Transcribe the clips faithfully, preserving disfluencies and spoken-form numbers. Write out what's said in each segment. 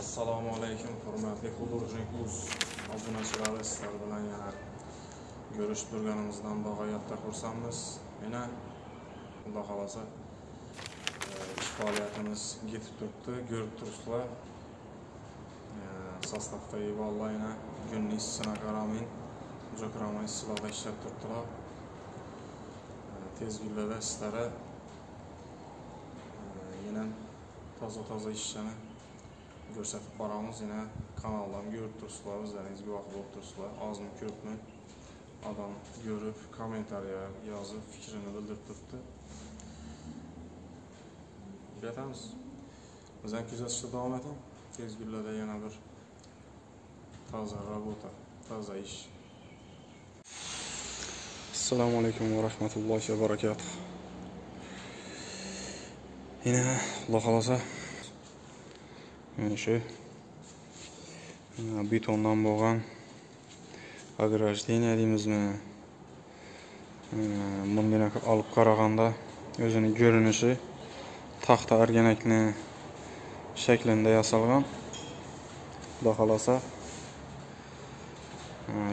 Assalomu alaykum hurmatli xudurjin kurs obunachilari, sizlar bilan yana ko'rishib turganimizdan bag'oyatda xursandmiz. Yana Xudo xolasa ish faoliyatimiz yetib turibdi, ko'rib turibsizlar. Sostavdagi vallahi yana kunning isishiga qaramay, jo'kramay sizlarga ishlab turibdilar. Tez kunlarda sizlarga yana toza-toza ishlarni ko'rsatib boramiz. Yine kanaldan görüp dursunlar, bizlerin guvoh bo'lib tursunlar. Ağzını ko'ribmi adam görüp, kommentariya yazıp, fikrini bildirib turibdi. Biletimiz. Bizden kuzatishda davom eting. Tez kunlarda yana bir toza robota, toza iş. Assalomu alaykum ve rahmatullahi ve barakatuh. Yine Xudo xolasa şu betondan boğan agrajdeniya deymizmi? Bundan alıp qaraganda özünün görünüşü taxta ergenekli şeklinde yasalgan. Xudo xolasa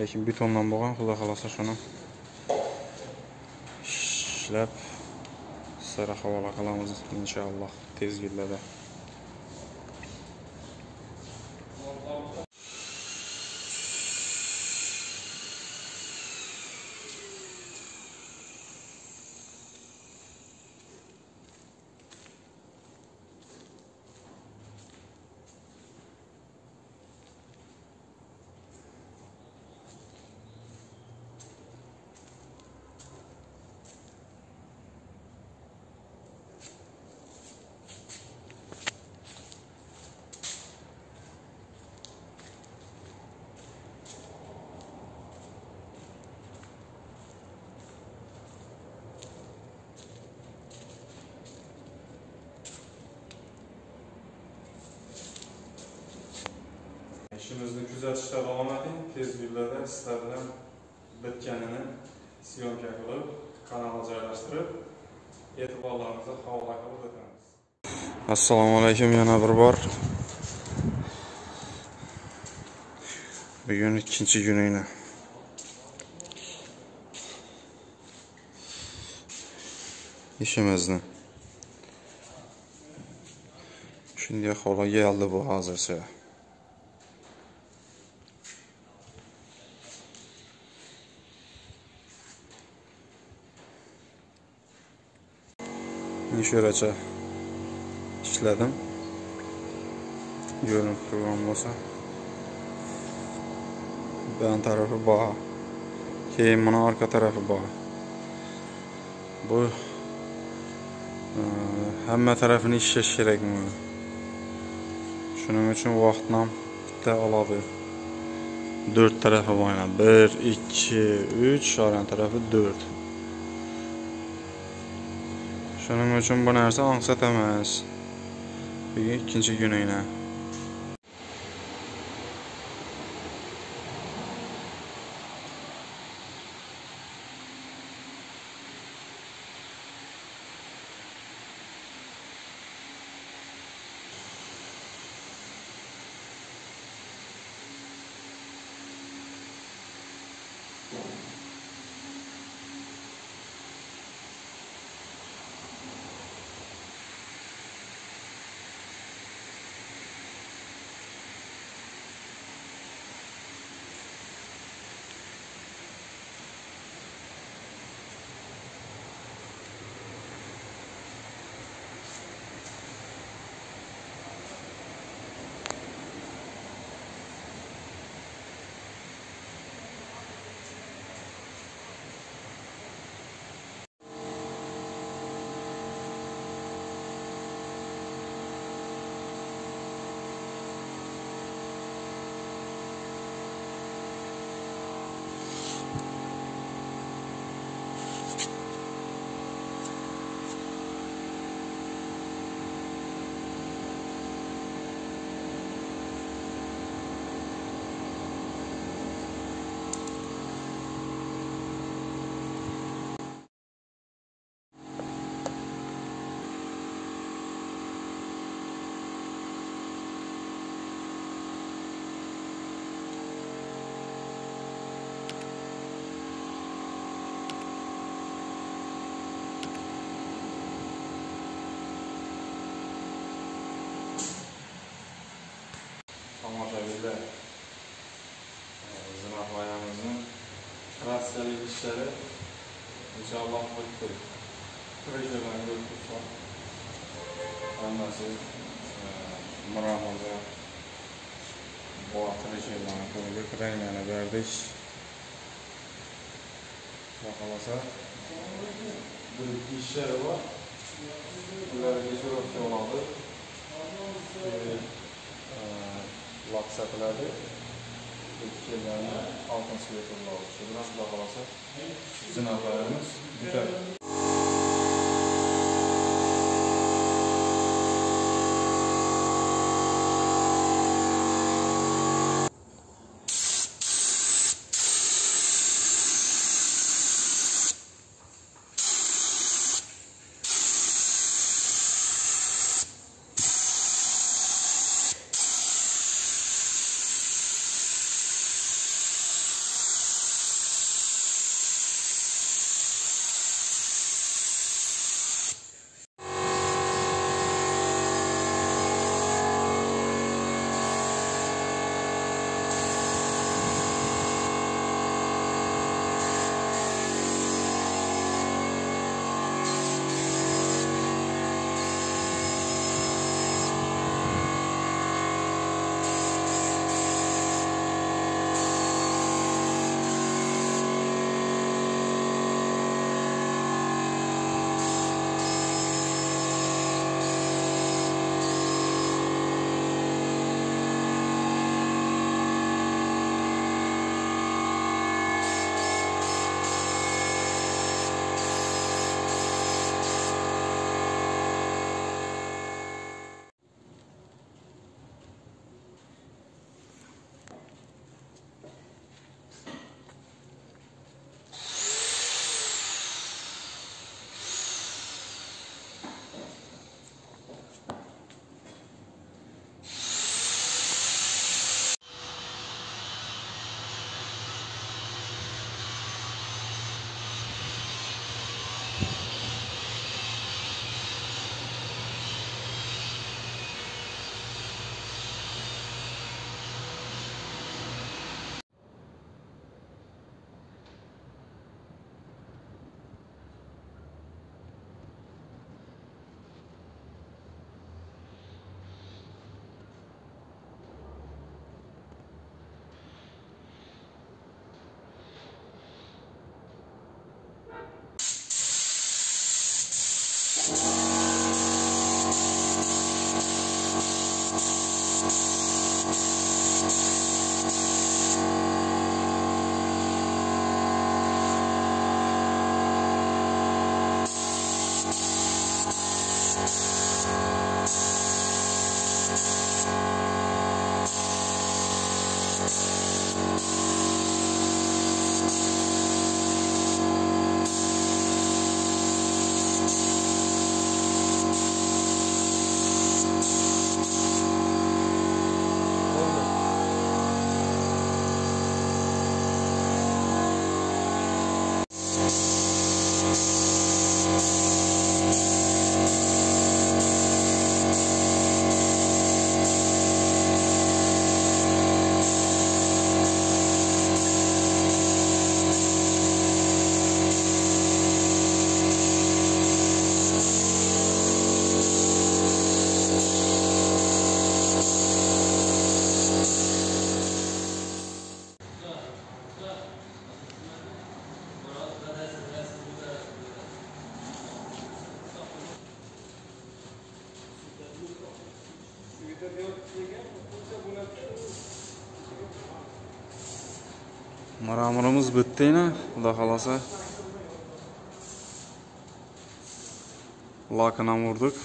lekin betondan boğan, Xudo xolasa şunu işlep sıra havalı kalamiz inşallah tez günlerde. İşimizni kuzatishda davom eting. Tez kunlarda sizlar bilan bitganini syomka qilib, kanalga joylashtirib, e'tiborlaringizni havola qilib o'tamiz. Assalomu alaykum yana bir bor. Bugun ikkinchi kuni edi. İşimizni shunday havoga keldi bu hozircha. Şöylece işledim. Görünüp durgan olsa. Ben tarafı bağa. Keyin bana arka tarafı bağa. Bu hemme tarafını işleş gerek mi? Şunun için vaxtdan da aladı. Dört tarafı boyunca. Bir, iki, üç. Aran tarafı dört. Şunun için bu narsa ansatamaz. Bugün ikinci günü yine. İnşallah vakit projelerinde tutsam anlasın Mıramaz'a bu projelerine koyduk. Rengine verdik. Bakalasa bir işler var. Bunları geçir öpte olalı. Laksakları fikirlerine altın siletinde oldu. Biraz bakalasa zınavlarımız güzel. Mıramırımız bitti yine. Xudo xolasa lakına vurduk.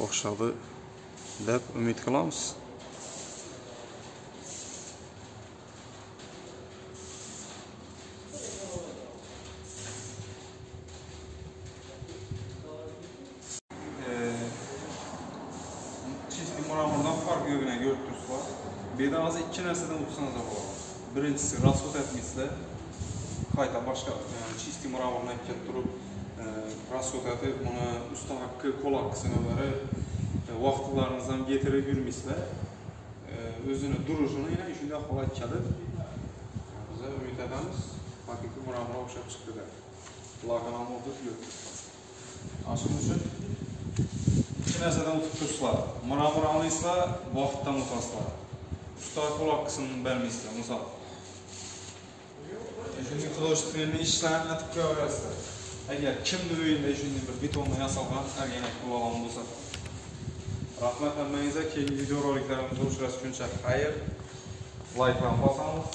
Oxşadı deb ümid qilamiz. Bedavazı iki nərsədən uçsanıza olar. Birincisi, rasxod etmişsizlər, qayta başqa çisti mıramırına eket durub, rasxod edib, ona usta haqqı, kol haqqısını verə, vaxtlarınızdan getirə gülmüşsizlər, özünü, duruşunu ilə işində xola kəlib. Bizə ümid edəmiz. hakiki muramura o'xshab chiqdi da. Ulardan olmoqda yo'q. Ashuning uchun ikki narsadan o'tib tursizlar. Muramura olasizlar, vaqtdan o'tasizlar. Ustoz quloq qismini bermaysizlar, misol. Shunday qilishni ishlarni atib qo'ya olasizlar. Agar kimni o'yinda shunday bir betonni yasalgan organik quloqon bo'lsa, rahmat hammaingizga keyingi video roliklarimizni ko'rishguncha xayr. Like bilan bosamiz.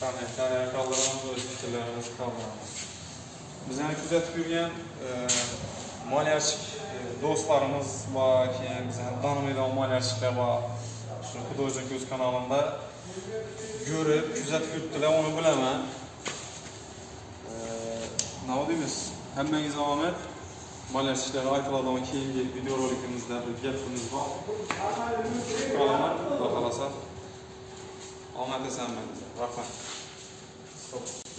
Tarixdan ayaqlarimiz o'z fikrlarimiz qoldiramiz. Bizni kuzatib yurgan moliyachilik do'stlarimiz va keyin bizni tanımagan moliyachiliklar va shu Xudojo'z o'z kanalida ko'rib, kuzatib yurtdilar, uni bilaman. Nima deymiz? Hammangiz omad. Moliyachiliklar aytiladigan keyingi video rolikimizda bir gapimiz bor. Qolaman, xudo xolasa. Omad esanman. Rahmat.